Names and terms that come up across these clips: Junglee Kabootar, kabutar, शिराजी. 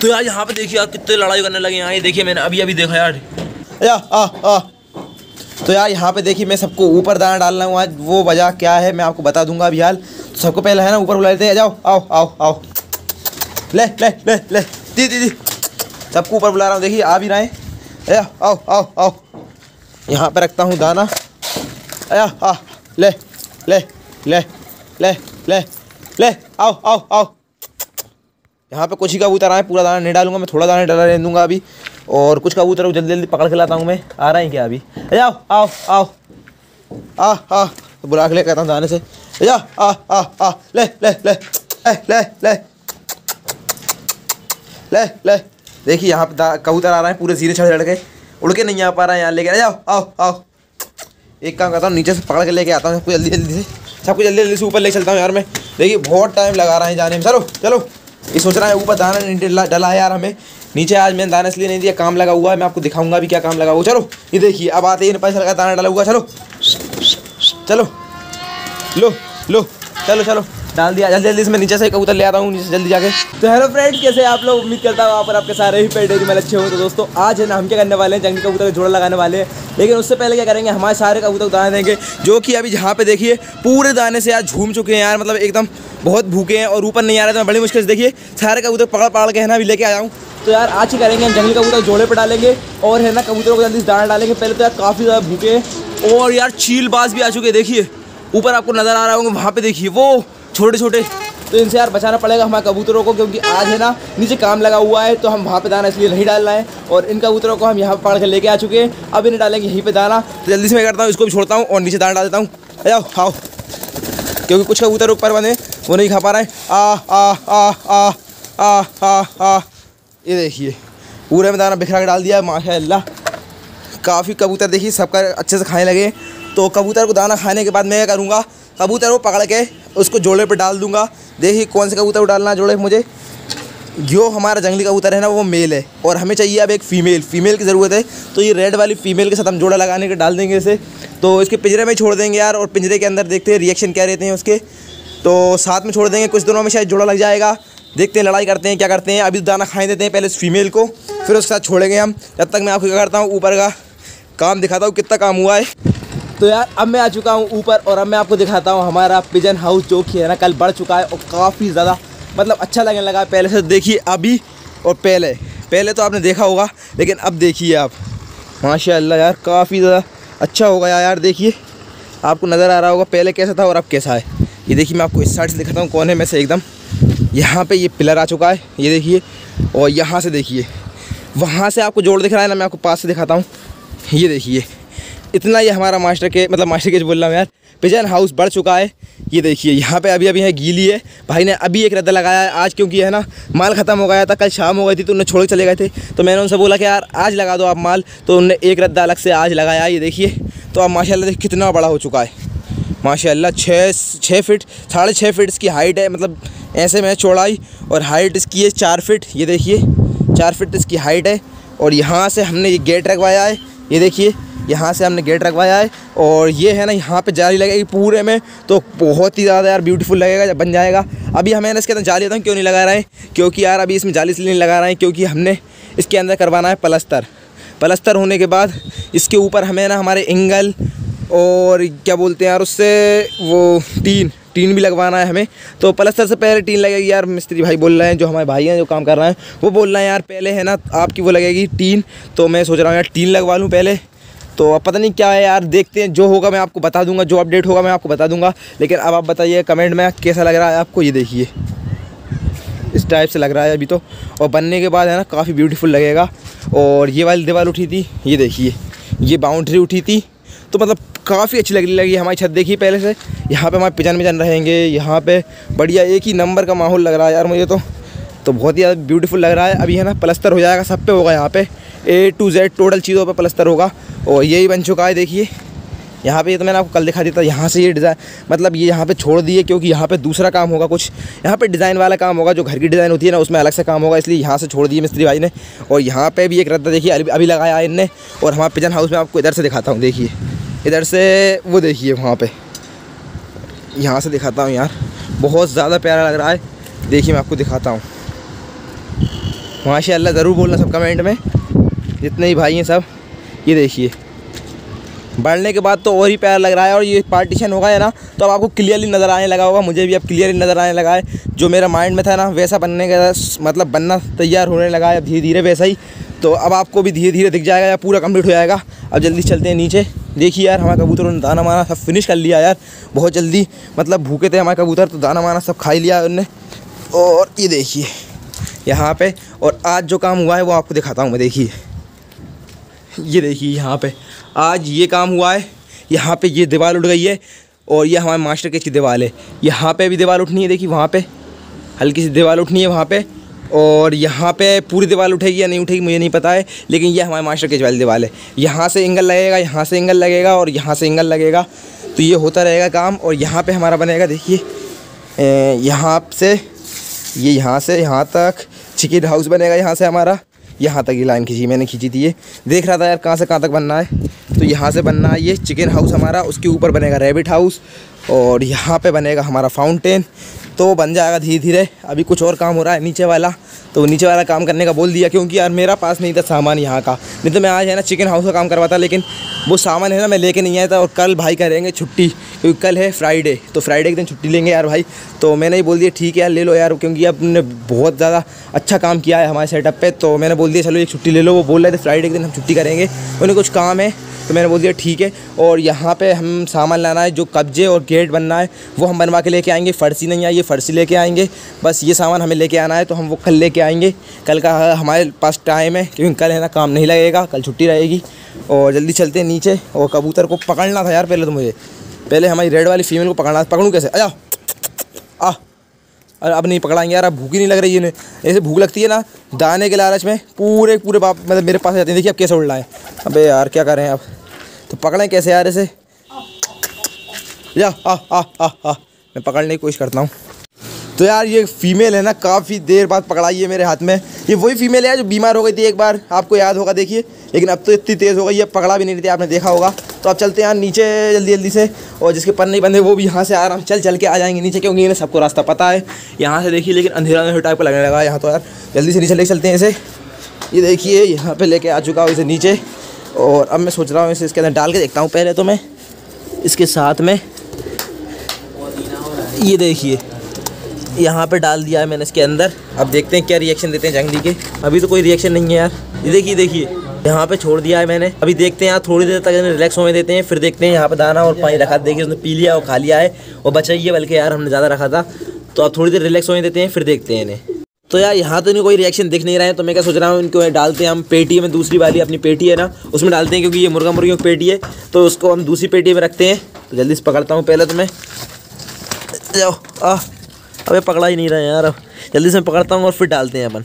तो यार यहाँ पे देखिए यार कितने लड़ाई करने लगे यहाँ, ये देखिए मैंने अभी अभी देखा यार। तो यार यहाँ पे देखिए मैं सबको ऊपर दाना डाल रहा हूँ आज, वो वजह क्या है मैं आपको बता दूंगा अभी हाल। तो सबको पहले है ना ऊपर बुला लेते हैं, जाओ आओ आओ आओ, ले ले ले ले दी दी दी, सबको ऊपर बुला रहा हूँ, देखिए आ भी रहे हैं, आओ आओ आओ। यहाँ पर रखता हूँ दाना, आया आ ले ले ले ले ले ले आओ आओ आओ। यहाँ पे कुछ ही कबूतर आए, पूरा दाना नहीं डालूंगा मैं, थोड़ा दाना डाला रहने दूंगा अभी, और कुछ कबूतर को जल्दी जल्दी पकड़ के लाता हूँ मैं। आ रहा है क्या अभी, आओ आओ आओ आ आ, तो बुला के ले कहता हूँ दाने से, आ आ आ आ ले ले ले ले ले ले ले। देखिए यहाँ पे कबूतर आ रहे हैं पूरे जीरे छड़ के, उड़ के नहीं आ पा रहा है यहाँ, लेके आओ आओ आओ। एक काम करता हूँ नीचे से पकड़ के लेके आता हूँ सबको जल्दी जल्दी से, सबको जल्दी जल्दी से ऊपर ले चलता हूँ यार मैं। देखिए बहुत टाइम लगा रहा है जाने में, चलो चलो। ये सोच रहा है ऊपर दाना नहीं डला है यार हमें, नीचे आज मैंने दाना इसलिए नहीं दिया, काम लगा हुआ है, मैं आपको दिखाऊंगा भी क्या काम लगा हुआ। चलो ये देखिए अब आते ही पैसा लगा दाना डाला हुआ, चलो चलो लो लो चलो चलो डाल दिया। जल्दी जल्दी से मैं नीचे से कबूतर ले आता हूँ नीचे जल्दी जाके। तो हेलो फ्रेंड्स, कैसे आप लोग, उम्मीद करता हूँ आप और आपके सारे ही पेट डेयरी में अच्छे हो। तो दोस्तों आज है ना हम क्या करने वाले हैं, जंगली कबूतर का जोड़ा लगाने वाले हैं, लेकिन उससे पहले क्या करेंगे हमारे सारे कबूतर दाना देंगे, जो कि अभी यहाँ पे देखिए पूरे दाने से यार झूम चुके हैं यार, मतलब एकदम बहुत भूखे हैं और ऊपर नहीं आ रहे, तो मैं बड़ी मुश्किल से देखिए सारे कबूतर पकड़ पकड़ के है ना अभी लेके आया हूँ। तो यार आज ही करेंगे हम जंगली कबूतर जोड़े पर डालेंगे और है ना कबूतरों को जल्दी दाना डालेंगे। पहले तो यार काफ़ी ज़्यादा भूखे हैं, और यार चीलबाज भी आ चुके हैं, देखिए ऊपर आपको नज़र आ रहा होगा वहाँ पे देखिए वो छोटे छोटे। तो इनसे यार बचाना पड़ेगा हमारे कबूतरों को, क्योंकि आज है ना नीचे काम लगा हुआ है, तो हम वहाँ पे दाना इसलिए नहीं डाल रहे हैं, और इन कबूतरों को हम यहाँ पर पकड़ कर लेके आ चुके हैं, अब इन्हें डालेंगे यहीं पे दाना। तो जल्दी से मैं करता हूँ इसको भी छोड़ता हूँ और नीचे दाना डाल देता हूँ, आओ खाओ, क्योंकि कुछ कबूतर ऊपर बने वो नहीं खा पा रहे हैं। आ आ आ आ आ आ आ, ये देखिए पूरे में दाना बिखरा के डाल दिया माशाल्लाह। काफ़ी कबूतर देखिए सबका अच्छे से खाने लगे। तो कबूतर को दाना खाने के बाद मैं क्या करूँगा, कबूतर को पकड़ के उसको जोड़े पे डाल दूंगा। देखिए कौन से कबूतर को डालना है जोड़े पे मुझे, जो हमारा जंगली कबूतर है ना वो मेल है, और हमें चाहिए अब एक फीमेल की ज़रूरत है। तो ये रेड वाली फीमेल के साथ हम जोड़ा लगाने के डाल देंगे इसे, तो इसके पिंजरे में छोड़ देंगे यार, और पिंजरे के अंदर देखते हैं रिएक्शन क्या रहते हैं उसके, तो साथ में छोड़ देंगे। कुछ दिनों में शायद जोड़ा लग जाएगा, देखते हैं लड़ाई करते हैं क्या करते हैं। अभी दाना खाने देते हैं पहले उस फीमेल को, फिर उसके साथ छोड़ेंगे हम। जब तक मैं आपको क्या करता हूँ ऊपर का काम दिखाता हूँ कितना काम हुआ है। तो यार अब मैं आ चुका हूँ ऊपर, और अब मैं आपको दिखाता हूँ हमारा पिजन हाउस, जो कि है ना कल बढ़ चुका है और काफ़ी ज़्यादा मतलब अच्छा लगने लगा पहले से। देखिए अभी और पहले तो आपने देखा होगा, लेकिन अब देखिए आप माशाल्लाह यार काफ़ी ज़्यादा अच्छा हो गया यार। देखिए आपको नज़र आ रहा होगा पहले कैसा था और अब कैसा है। ये देखिए मैं आपको इस साइड से दिखाता हूँ कौन है मैं से एकदम, यहाँ पर ये पिलर आ चुका है ये देखिए, और यहाँ से देखिए वहाँ से आपको जोड़ दिख रहा है ना, मैं आपको पास से दिखाता हूँ। ये देखिए इतना ये हमारा मास्टर केज बोल रहा हूँ यार, पिजन हाउस बढ़ चुका है। ये देखिए यहाँ पे अभी अभी है गीली है, भाई ने अभी एक रद्दा लगाया है आज, क्योंकि है ना माल ख़त्म हो गया था, कल शाम हो गई थी तो उन्हें छोड़ के चले गए थे, तो मैंने उनसे बोला कि यार आज लगा दो आप माल, तो उनने एक रद्दा अलग से आज लगाया। ये देखिए तो अब माशाल्लाह देखिए कितना बड़ा हो चुका है माशाल्लाह, 6 फीट 6.5 फीट इसकी हाइट है, मतलब ऐसे में चौड़ाई, और हाइट इसकी है 4 फीट। ये देखिए 4 फीट इसकी हाइट है, और यहाँ से हमने ये गेट रखवाया है, ये देखिए यहाँ से हमने गेट रखवाया है, और ये है ना यहाँ पे जाली लगेगी पूरे में, तो बहुत ही ज़्यादा यार ब्यूटीफुल लगेगा जब बन जाएगा। अभी हमें इसके अंदर जाली क्यों नहीं लगा रहे हैं, क्योंकि यार अभी इसमें जाली इसलिए नहीं लगा रहे हैं क्योंकि हमने इसके अंदर करवाना है प्लस्तर होने के बाद इसके ऊपर हमें ना हमारे एंगल और क्या बोलते हैं यार उससे वो टीन भी लगवाना है हमें। तो प्लस्तर से पहले टीन लगेगी यार, मिस्त्री भाई बोल रहे हैं, जो हमारे भाई हैं जो काम कर रहे हैं वो बोल रहे हैं यार पहले है ना आपकी वो लगेगी टीन, तो मैं सोच रहा हूँ यार टीन लगवा लूँ पहले। तो अब पता नहीं क्या है यार, देखते हैं जो होगा मैं आपको बता दूंगा, जो अपडेट होगा मैं आपको बता दूंगा। लेकिन अब आप बताइए कमेंट में कैसा लग रहा है आपको। ये देखिए इस टाइप से लग रहा है अभी तो, और बनने के बाद है ना काफ़ी ब्यूटीफुल लगेगा। और ये वाली दीवार उठी थी, ये देखिए ये बाउंड्री उठी थी, तो मतलब काफ़ी अच्छी लगी हमारी छत। देखिए पहले से यहाँ पर हमारे पिजन रहेंगे, यहाँ पर बढ़िया एक ही नंबर का माहौल लग रहा है यार मुझे तो बहुत ही ज़्यादा ब्यूटीफुल लग रहा है। अभी है ना प्लस्तर हो जाएगा सब पे होगा, यहाँ पे A to Z टोटल चीज़ों पे प्लस्तर होगा, और यही बन चुका है। देखिए यहाँ पे ये तो मैंने आपको कल दिखा दिया था, यहाँ से ये डिज़ाइन मतलब ये यहाँ पे छोड़ दिए, क्योंकि यहाँ पे दूसरा काम होगा कुछ, यहाँ पे डिज़ाइन वाला काम होगा, जो घर की डिज़ाइन होती है ना उसमें अलग से काम होगा, इसलिए यहाँ से छोड़ दिए मिस्त्री भाई ने। और यहाँ पर भी एक रद्दा देखिए अभी लगाया है इनने, और हमारे पिजन हाउस में आपको इधर से दिखाता हूँ। देखिए इधर से वो देखिए वहाँ पर, यहाँ से दिखाता हूँ यार, बहुत ज़्यादा प्यारा लग रहा है। देखिए मैं आपको दिखाता हूँ माशाल्लाह ज़रूर बोलना सब कमेंट में, जितने ही भाई हैं सब। ये देखिए बढ़ने के बाद तो और ही प्यार लग रहा है। और ये पार्टीशन होगा है ना, तो अब आपको क्लियरली नज़र आने लगा होगा, मुझे भी अब क्लियरली नज़र आने लगा है। जो मेरा माइंड में था ना वैसा बनने का, मतलब बनना तैयार होने लगा है धीरे धीरे वैसा ही। तो अब आपको भी धीरे धीरे दिख जाएगा, या पूरा कंप्लीट हो जाएगा। अब जल्दी चलते हैं नीचे। देखिए यार हमारे कबूतरों ने दाना माना सब फिनिश कर लिया यार, बहुत जल्दी। मतलब भूखे थे हमारे कबूतर, तो दाना माना सब खा लिया उनने। और ये देखिए यहाँ पे, और आज जो काम हुआ है वो आपको दिखाता हूँ मैं। देखिए ये देखिए यहाँ पे आज ये काम हुआ है। यहाँ पे ये दीवार उठ गई है, और ये हमारे मास्टर केज की दीवार है। यहाँ पे भी दीवार उठनी है, देखिए वहाँ पे हल्की सी दीवार उठनी है वहाँ पे। और यहाँ पे पूरी दीवार उठेगी या नहीं उठेगी मुझे नहीं पता है, लेकिन ये हमारे मास्टर केज वाली दीवार है। यहाँ से एंगल लगेगा, यहाँ से एंगल लगेगा, और यहाँ से एंगल लगेगा। तो ये होता रहेगा काम। और यहाँ पर हमारा बनेगा, देखिए यहाँ से ये, यहाँ से यहाँ तक चिकन हाउस बनेगा। यहाँ से हमारा यहाँ तक ये लाइन खींची, मैंने खींची थी। ये देख रहा था यार कहाँ से कहाँ तक बनना है। तो यहाँ से बनना है ये चिकन हाउस हमारा, उसके ऊपर बनेगा रैबिट हाउस, और यहाँ पे बनेगा हमारा फाउंटेन। तो बन जाएगा धीरे धीरे। अभी कुछ और काम हो रहा है नीचे वाला, तो नीचे वाला काम करने का बोल दिया, क्योंकि यार मेरा पास नहीं था सामान यहाँ का। नहीं तो मैं आज है ना चिकन हाउस का काम करवाता, लेकिन वो सामान है ना मैं लेके नहीं आया था। और कल भाई करेंगे छुट्टी, क्योंकि कल है फ्राइडे, तो फ्राइडे के दिन छुट्टी लेंगे यार भाई। तो मैंने ही बोल दिया ठीक है यार ले लो यार, क्योंकि आपने बहुत ज़्यादा अच्छा काम किया है हमारे सेटअप पर। तो मैंने बोल दिया चलो एक छुट्टी ले लो। वो बोल रहे थे फ्राइडे के दिन हम छुट्टी करेंगे, उन्हें कुछ काम है, तो मैंने बोल दिया ठीक है। और यहाँ पे हम सामान लाना है, जो कब्जे और गेट बनना है वो हम बनवा के लेके आएंगे। फर्सी नहीं आई है, फर्सी लेके आएंगे। बस ये सामान हमें लेके आना है, तो हम वो कल लेके आएंगे। कल का हमारे पास टाइम है, क्योंकि कल है ना काम नहीं लगेगा, कल छुट्टी रहेगी। और जल्दी चलते हैं नीचे। और कबूतर को पकड़ना था यार पहले, तो मुझे पहले हमारी रेड वाली फीमेल को पकड़ना था। पकड़ूँ कैसे? आजा आ, अरे अब नहीं पकड़ाएंगे यार, अब भूख ही नहीं लग रही है। ऐसे भूख लगती है ना दाने के लालच में, पूरे पूरे बाप मतलब मेरे पास जाते हैं। देखिए अब कैसे उड़ रहा है। अबे यार क्या करें अब, तो पकड़ें कैसे यार ऐसे? या आ आ आ आ, मैं पकड़ने की कोशिश करता हूँ। तो यार ये फीमेल है ना काफ़ी देर बाद पकड़ाई है मेरे हाथ में। ये वही फीमेल है जो बीमार हो गई थी एक बार, आपको याद होगा। देखिए लेकिन अब तो इतनी तेज़ हो गई है, पकड़ा भी नहीं रही थी, आपने देखा होगा। तो अब चलते हैं यार नीचे जल्दी जल्दी से। और जिसके पर नहीं बंधे वो भी यहाँ से आराम चल चल के आ जाएंगे नीचे, क्योंकि इन्हें सबको रास्ता पता है यहाँ से। देखिए लेकिन अंधेरा अंधेरा टाइप का लगने लगा यहाँ, तो यार जल्दी से नीचे ले चलते हैं इसे। ये देखिए यहाँ पर लेके आ चुका हूँ इसे नीचे। और अब मैं सोच रहा हूँ इसे इसके अंदर डाल के देखता हूँ पहले, तो मैं इसके साथ में। ये देखिए यहाँ पे डाल दिया है मैंने इसके अंदर। अब देखते हैं क्या रिएक्शन देते हैं जंगली के। अभी तो कोई रिएक्शन नहीं है यार। ये देखिए देखिए यहाँ पे छोड़ दिया है मैंने। अभी देखते हैं यार थोड़ी देर तक रिलैक्स होने देते हैं, फिर देखते हैं। यहाँ पे दाना और पानी रखा, देखिए उसने पी लिया और खा लिया है, और बचा ही है बल्कि यार हमने ज़्यादा रखा था। तो अब थोड़ी देर रिलैक्स होने देते हैं, फिर देखते हैं इन्हें। तो यार यहाँ तो इन्हें कोई रिएक्शन दिख नहीं रहा है, तो मैं क्या सोच रहा हूँ इनको डालते हैं हम पेटी में। दूसरी वाली अपनी पेटी है ना उसमें डालते हैं, क्योंकि ये मुर्गा मुर्गियों की पेटी है, तो उसको हम दूसरी पेटी में रखते हैं। तो जल्दी से पकड़ता हूँ पहले तो मैं। जाओ आ, अबे पकड़ा ही नहीं रहा है यार। अब जल्दी से पकड़ता हूँ और फिर डालते हैं अपन।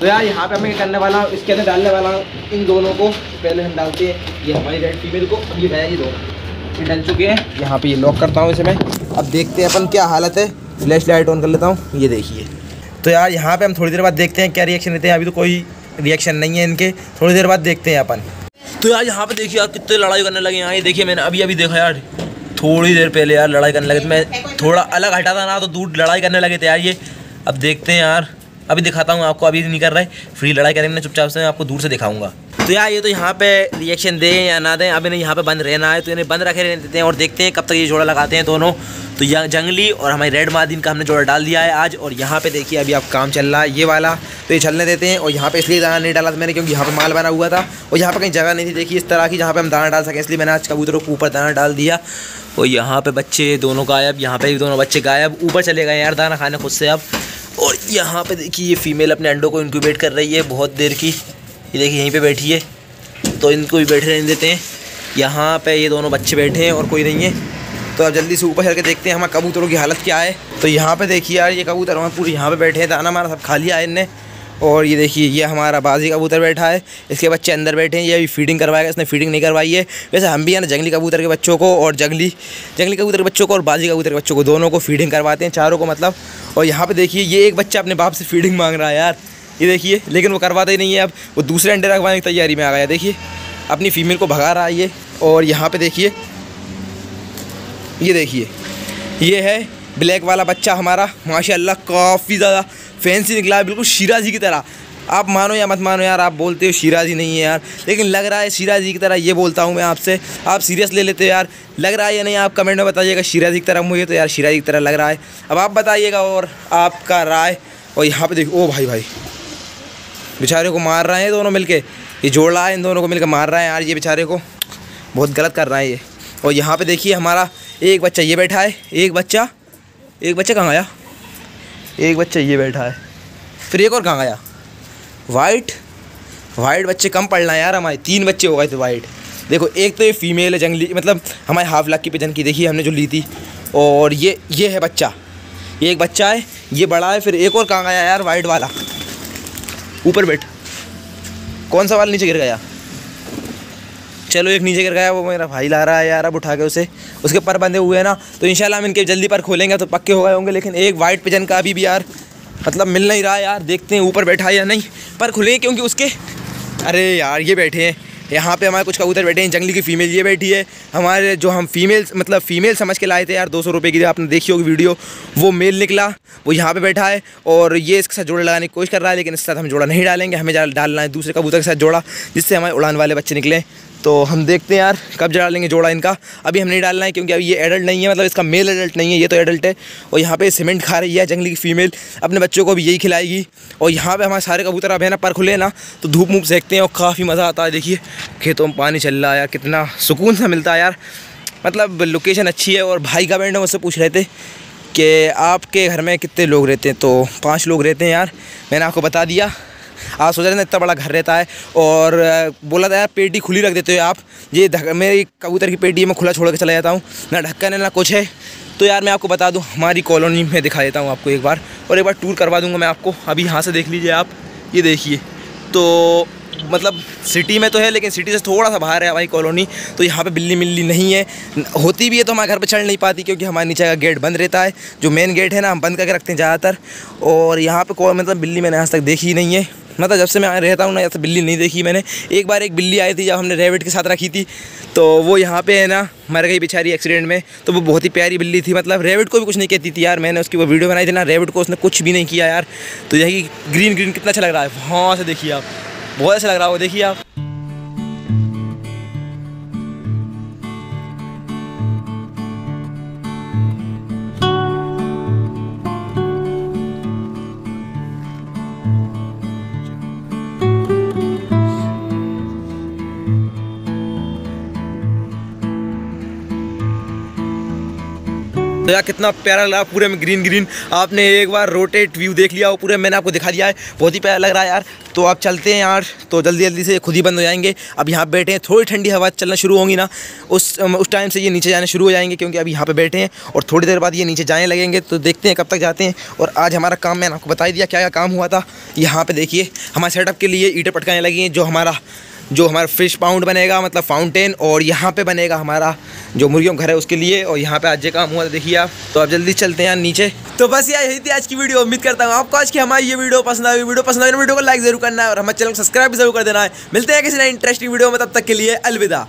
तो यार यहाँ पे मैं करने वाला हूँ, इसके अंदर डालने वाला हूँ इन दोनों को। पहले हम डालते हैं ये हमारी रेड फीमेल को, ये है ये दोनों, ये डल चुके हैं। यहाँ पे ये लॉक करता हूँ इसे मैं। अब देखते हैं अपन क्या हालत है। फ्लैश लाइट ऑन कर लेता हूँ। ये देखिए तो यार यहाँ पर हम थोड़ी देर बाद देखते हैं क्या रिएक्शन देते हैं। अभी तो कोई रिएक्शन नहीं है इनके, थोड़ी देर बाद देखते हैं अपन। तो यार यहाँ पर देखिए यार कितने लड़ाई करने लगे यहाँ। ये देखिए मैंने अभी अभी देखा यार, थोड़ी देर पहले यार लड़ाई करने लगे थे। मैं थोड़ा अलग हटा था ना, तो दूर लड़ाई करने लगे थे यार ये। अब देखते हैं यार, अभी दिखाता हूँ आपको। अभी नहीं कर रहे फ्री लड़ाई करेंगे ना, चुपचाप से मैं आपको दूर से दिखाऊंगा। तो यार ये तो यहाँ पे रिएक्शन दें या ना दें, अब इन्हें यहाँ पे बंद रहना है, तो इन्हें बंद रखे रहने देते हैं और देखते हैं कब तक ये जोड़ा लगाते हैं दोनों। तो यहाँ जंगली और हमारी रेड मादीन का हमने जोड़ा डाल दिया है आज। और यहाँ पे देखिए अभी आप काम चल रहा है ये वाला, तो ये चलने देते हैं। और यहाँ पे इसलिए दाना नहीं डाला था मैंने, क्योंकि यहाँ पे माल बना हुआ था और यहाँ पे कहीं जगह नहीं थी देखिए इस तरह की, जहाँ पे हम दाना डाल सकें, इसलिए मैंने आज कबूतरों को ऊपर दाना डाल दिया। और यहाँ पे बच्चे दोनों गायब, यहाँ पे भी दोनों बच्चे गायब, ऊपर चले गए यार दाना खाने खुद से अब। और यहाँ पे देखिए ये फीमेल अपने अंडों को इनक्यूबेट कर रही है बहुत देर की। ये देखिए यहीं पे बैठी है, तो इनको भी बैठे रहने देते हैं। यहाँ पे ये दोनों बच्चे बैठे हैं और कोई नहीं है। तो अब जल्दी से ऊपर चल के देखते हैं हमारे कबूतरों की हालत क्या है। तो यहाँ पे देखिए यार ये कबूतर वहाँ पूरे यहाँ पे बैठे हैं, दाना हमारा सब खा लिया है इनने। और ये देखिए ये हमारा बाजी कबूतर बैठा है, इसके बच्चे अंदर बैठे हैं। ये अभी फीडिंग करवाएगा, इसने फीडिंग नहीं करवाई है। वैसे हम भी है ना जंगली कबूतर के बच्चों को और जंगली कबूतर के बच्चों को और बाजी कबूतर के बच्चों को, दोनों को फीडिंग करवाते हैं, चारों को मतलब। और यहाँ पे देखिए ये एक बच्चा अपने बाप से फीडिंग मांग रहा है यार, ये देखिए, लेकिन वो करवाता ही नहीं है। अब वो दूसरे अंडे रखवाने की तैयारी में आ गया। देखिए अपनी फीमेल को भगा रहा है ये। और यहाँ पे देखिए ये देखिए ये है ब्लैक वाला बच्चा हमारा, माशाल्लाह काफ़ी ज़्यादा फैंसी निकला है, बिल्कुल शिराजी की तरह। आप मानो या मत मानो यार, आप बोलते हो शिराजी नहीं है यार, लेकिन लग रहा है शिराजी की तरह ये बोलता हूँ मैं आपसे, आप सीरियस ले लेते हो यार। लग रहा है या नहीं आप कमेंट में बताइएगा शिराजी की तरह, मुझे तो यार शिराजी की तरह लग रहा है। अब आप बताइएगा और आपका राय। और यहाँ पर देखो, ओ भाई भाई बेचारे को मार रहे हैं दोनों मिलके, ये जोड़ रहा है, इन दोनों को मिलकर मार रहा है यार, ये बेचारे को बहुत गलत कर रहा है ये। और यहाँ पे देखिए हमारा एक बच्चा ये बैठा है, एक बच्चा कहाँ गया, एक बच्चा ये बैठा है, फिर एक और कहाँ गया, वाइट बच्चे कम पड़ना है यार, हमारे 3 बच्चे हो गए थे वाइट। देखो एक तो ये फीमेल है जंगली, मतलब हमारे हाफ लाख की पिजन की देखी हमने जो ली थी, और ये है बच्चा, ये एक बच्चा है, ये बड़ा है, फिर एक और कहाँ गया यार वाइट वाला, ऊपर बैठ, कौन सा वाला नीचे गिर गया, चलो एक नीचे गिर गया, वो मेरा भाई ला रहा है यार, अब उठा के उसके पर बंधे हुए हैं ना, तो इंशाल्लाह हम इनके जल्दी पर खोलेंगे तो पक्के हो गए होंगे। लेकिन एक वाइट पिजन का अभी भी यार मतलब मिल नहीं रहा यार, देखते हैं ऊपर बैठा है या नहीं, पर खुले क्योंकि उसके, अरे यार ये बैठे हैं यहाँ पे, हमारे कुछ कबूतर बैठे हैं जंगली की फीमेल, ये बैठी है हमारे, जो हम फीमेल मतलब फीमेल समझ के लाए थे यार 200 रुपये की, आपने देखी होगी वीडियो, वो मेल निकला, वो यहाँ पे बैठा है, और ये इसके साथ जोड़ा लगाने की कोशिश कर रहा है, लेकिन इसके साथ हम जोड़ा नहीं डालेंगे, हमें डालना है दूसरे कबूतर के साथ जोड़ा, जिससे हमारे उड़ान वाले बच्चे निकले। तो हम देखते हैं यार कब डालेंगे जोड़ा इनका, अभी हम नहीं डालना है क्योंकि अभी ये एडल्ट नहीं है, मतलब इसका मेल एडल्ट नहीं है, ये तो एडल्ट है। और यहाँ पे सीमेंट खा रही है जंगली की फीमेल, अपने बच्चों को भी यही खिलाएगी। और यहाँ पे हमारे सारे कबूतर अब है ना पर खुले ना, तो धूप मूप सेकते हैं और काफ़ी मज़ा आता है। देखिए खेतों में पानी चल रहा है यार, कितना सुकून सा मिलता है यार, मतलब लोकेशन अच्छी है। और भाई का बैंड मुझसे पूछ रहे थे कि आपके घर में कितने लोग रहते हैं, तो 5 लोग रहते हैं यार, मैंने आपको बता दिया। आप सोच रहे ना इतना बड़ा घर रहता है, और बोला था यार पेटी खुली रख देते हो आप, ये मेरी कबूतर की पेटी मैं खुला छोड़ के चला जाता हूँ, ना ढक्कन है ना कुछ है। तो यार मैं आपको बता दूँ, हमारी कॉलोनी में दिखा देता हूँ आपको एक बार, और एक बार टूर करवा दूँगा मैं आपको। अभी यहाँ से देख लीजिए आप, ये देखिए, तो मतलब सिटी में तो है लेकिन सिटी से थोड़ा सा बाहर है हमारी कॉलोनी। तो यहाँ पे बिल्ली मिल्ली नहीं है, होती भी है तो हमारे घर पे चढ़ नहीं पाती क्योंकि हमारे नीचे का गेट बंद रहता है, जो मेन गेट है ना हम बंद करके रखते हैं ज़्यादातर। और यहाँ पे मतलब बिल्ली मैंने आज तक देखी नहीं है, मतलब जब से मैं रहता हूँ ना जब से बिल्ली नहीं देखी मैंने। एक बार एक बिल्ली आई थी जब हमने रेबिट के साथ रखी थी, तो वो यहाँ पे है ना मर गई बेचारी एक्सीडेंट में, तो वो बहुत ही प्यारी बिल्ली थी, मतलब रेबिट को भी कुछ नहीं कहती थी यार। मैंने उसकी वो वीडियो बनाई थी ना, रेबिट को उसने कुछ भी नहीं किया यार। तो यही ग्रीन ग्रीन कितना अच्छा लग रहा है, वहाँ से देखिए आप, बहुत अच्छा लग रहा है वो, देखिए आप। तो यार कितना प्यारा लग रहा है पूरे में ग्रीन ग्रीन, आपने एक बार रोटेट व्यू देख लिया हो पूरे, मैंने आपको दिखा दिया है, बहुत ही प्यारा लग रहा है यार। तो आप चलते हैं यार, तो जल्दी जल्दी से खुद ही बंद हो जाएंगे। अब यहाँ पे बैठे हैं, थोड़ी ठंडी हवा चलना शुरू होंगी ना उस टाइम से ये नीचे जाने शुरू हो जाएंगे, क्योंकि अभी यहाँ पे बैठे हैं और थोड़ी देर बाद ये नीचे जाने लगेंगे। तो देखते हैं कब तक जाते हैं। और आज हमारा काम मैंने आपको बता ही दिया क्या क्या काम हुआ था। यहाँ पर देखिए हमारे सेटअप के लिए ईंटें पटकाने लगी हैं, जो हमारा फिश पाउंड बनेगा, मतलब फाउंटेन, और यहाँ पे बनेगा हमारा जो मुर्गियों का घर है उसके लिए। और यहाँ पे आज ये काम हुआ देखिए आप। तो आप जल्दी चलते हैं यार नीचे। तो बस यार यही थी आज की वीडियो, उम्मीद करता हूँ आपको आज की हमारी ये वीडियो पसंद आई। वीडियो पसंद आई, वीडियो को लाइक जरूर करना है और हमारे चैनल को सब्सक्राइब जरूर कर देना है। मिलते हैं किसी नए इंटरेस्टिंग वीडियो में, तब तक के लिए अलविदा।